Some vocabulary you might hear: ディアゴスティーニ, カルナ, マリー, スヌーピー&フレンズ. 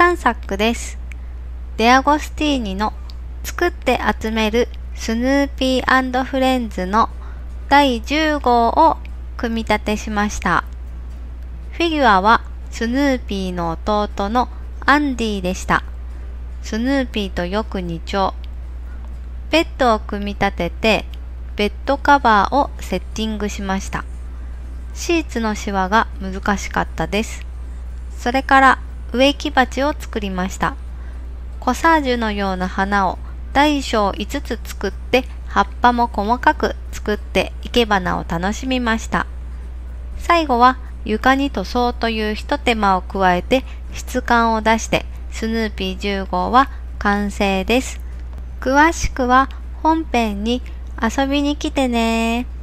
短冊です。デアゴスティーニの作って集めるスヌーピー&フレンズの第10号を組み立てしました。フィギュアはスヌーピーの弟のアンディでした。スヌーピーとよく似調。ベッドを組み立ててベッドカバーをセッティングしました。シーツのシワが難しかったです。それから植木鉢を作りました。コサージュのような花を大小5つ作って葉っぱも細かく作って生け花を楽しみました。最後は床に塗装というひと手間を加えて質感を出してスヌーピー10号は完成です。詳しくは本編に遊びに来てねー。